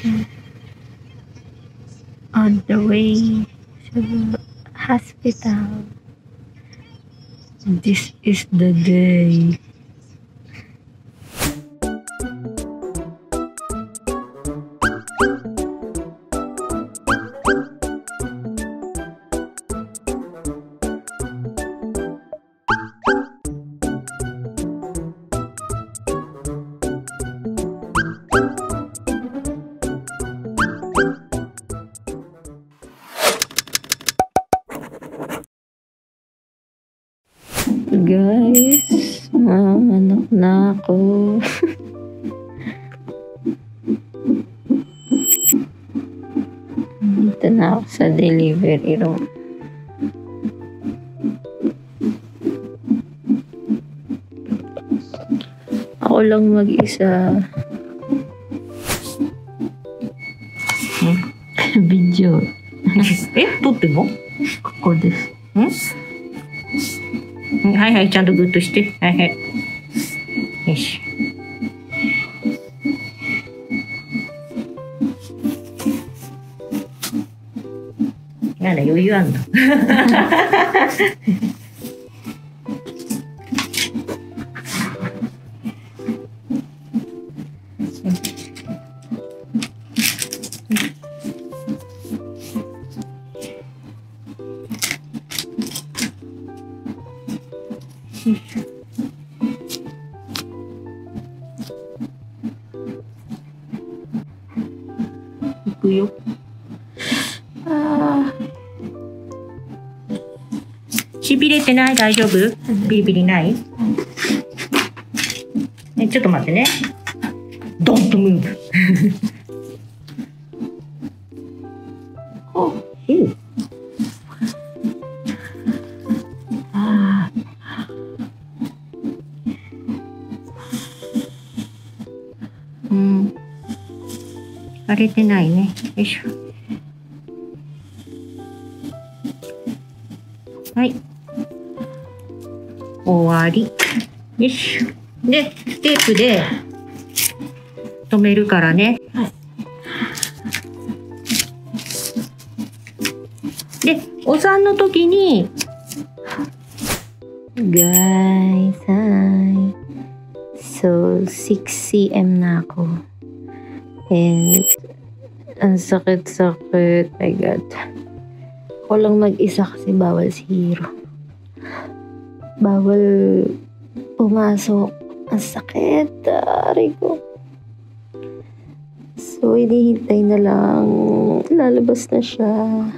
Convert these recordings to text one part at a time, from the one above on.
working on the way to the hospital. This is the day. Guys, manok na ako. Dito na ako sa delivery room. Ako lang mag-isa. Video. Tuti mo? Kako desu.はい、ちゃんとグッとして。はい。よし。なんだ、余裕あんの。行くよ。ああ。しびれてない？大丈夫？ビリビリない？ね、ちょっと待ってね。ドントムーブ。お、うん。荒れてないね。よいしょ。はい。終わり。よいしょ。で、テープで留めるからね。はい、で、お産の時に、guys, hi. So 6 AM na ako. And ang sakit-sakit. My God. Ako lang mag-isa kasi bawal si Hero. Bawal pumasok. Ang sakit. Aray ko. So, hinihintay na lang. Lalabas na siya.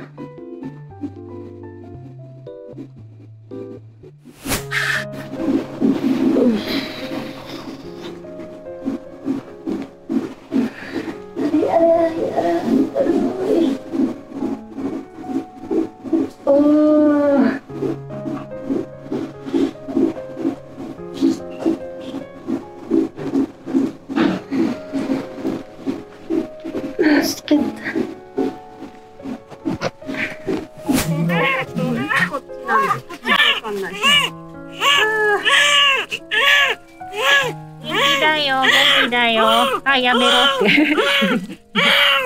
あ、やめろって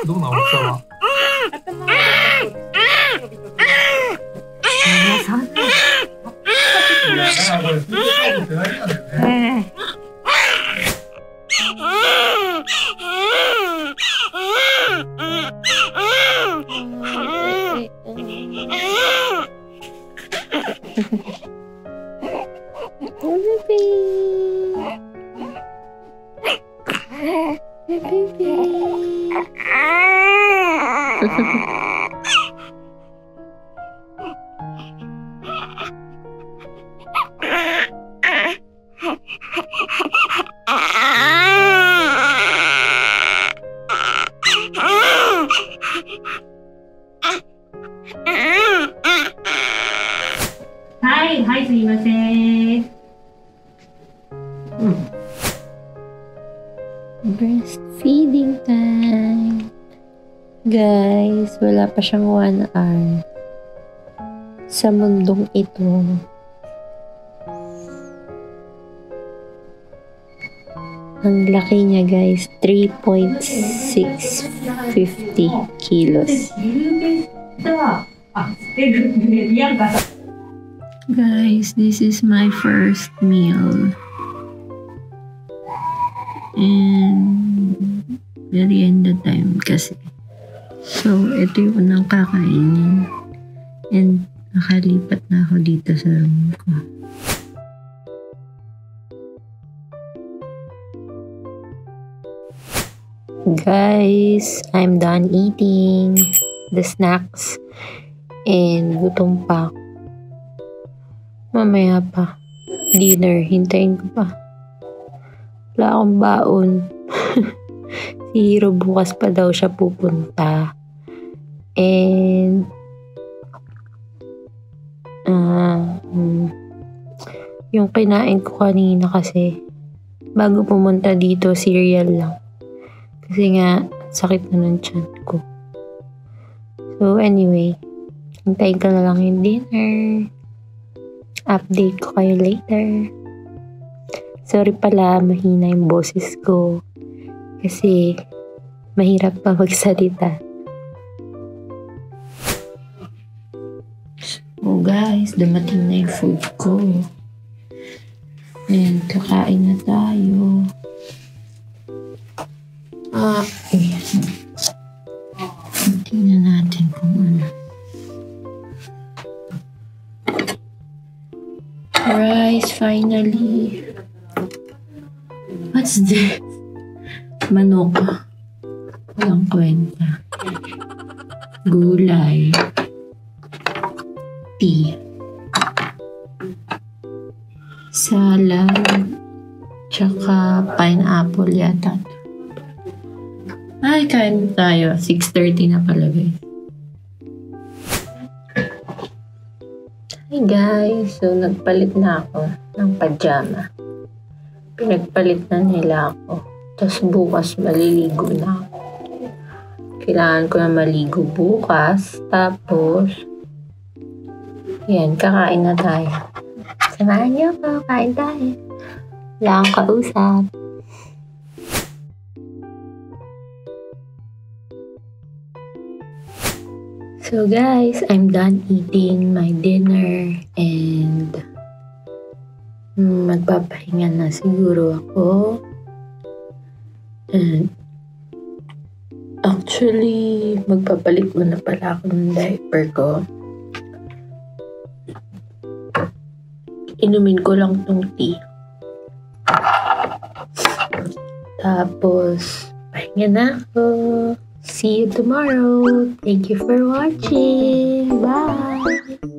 どうなの？大きさは頭ははい、はい、すいません。Breastfeeding time. Guys, wala pa siyang 1 hour. Sa mundong ito. Ang laki niya guys, 3.650 kilos. Guys, this is my first meal. And very end of time kasi. So, ito yung unang kakainin. And nakalipat na ako dito sa room ko. Guys, I'm done eating the snacks and gutom pa. Mamaya pa. Dinner, hintayin ko pa. Wala akong baon. Si Hiro bukas pa daw siya pupunta. And yung kinain ko kanina kasi bago pumunta dito, cereal lang. Kasi nga, sakit na ng tiyan ko. So, anyway. Hintayin ko na lang yung dinner. Update ko kayo later. Sorry pala, mahina yung boses ko. Kasi, mahirap pa magsalita. Oh guys, dumating na yung food ko. And, kakain na tayo. Tingnan natin kung ano. Rice, finally. What's this? Manuka. Walang kwenta. Gulay. Tea. Salad. Tsaka pineapple yata. Ay, kain tayo. 6:30 na pala, guys. Hi, guys. So, nagpalit na ako ng pajama. Pinagpalit na nila ako. Tapos, bukas maliligo na ako. Kailangan ko na maligo bukas. Tapos, yan, kakain na tayo. Samahan niyo ako. Kain tayo. Wala akong kausap. So guys, I'm done eating my dinner and magpapahinga na siguro ako. And actually, magpapalit mo na pala ako ng diaper ko. Inumin ko lang tong tea. Tapos, pahinga na ako. See you tomorrow. Thank you for watching. Bye.